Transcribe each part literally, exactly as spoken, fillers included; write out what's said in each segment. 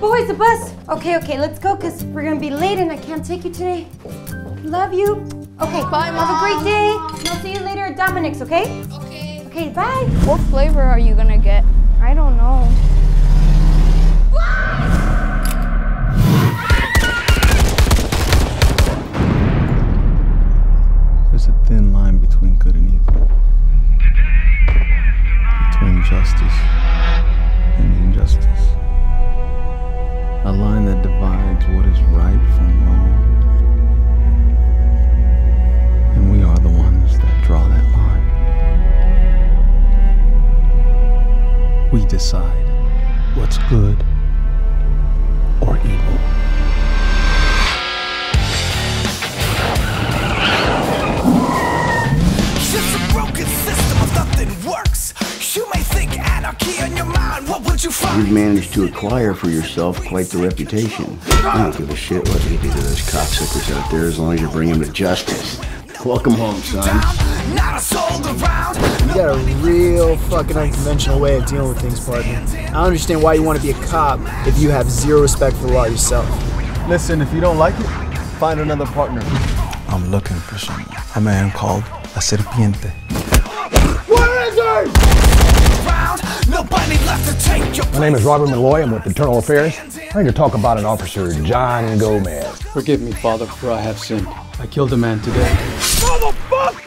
Boys, the bus! Okay, okay, let's go because we're gonna be late and I can't take you today. Love you. Okay, bye, Mom. Have a great day. And I'll see you later at Dominic's, okay? Okay. Okay, bye. What flavor are you gonna get? I don't know. There's a thin line between good and evil. Between justice and injustice. A line that divides what is right from wrong. We decide what's good or evil. Just a broken system of nothing works. You may think anarchy in your mind, what would you find? You've managed to acquire for yourself quite the reputation. I don't give a shit what you do to those cocksuckers out there as long as you bring them to justice. Welcome home, son. Not a soul around. You got a real fucking unconventional way of dealing with things, partner. I don't understand why you want to be a cop if you have zero respect for the law yourself. Listen, if you don't like it, find another partner. I'm looking for someone. A man called La Serpiente. What is it? My name is Robert Malloy. I'm with Internal Affairs. I'm here to talk about an officer, John Gomez. Forgive me, Father, for I have sinned. I killed a man today. Motherfucker!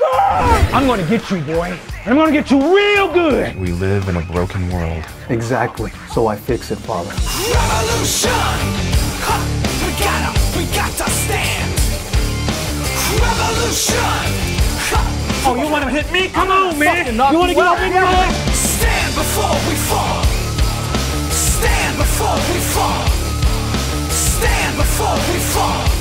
I'm gonna get you, boy. I'm gonna get you real good. We live in a broken world. Exactly. So I fix it, Father. Revolution! Huh. We gotta, we gotta stand. Revolution! Huh. Oh, you wanna hit me? Come on, man! You wanna get up in there? Stand before we fall. Stand before we fall. Stand before we fall.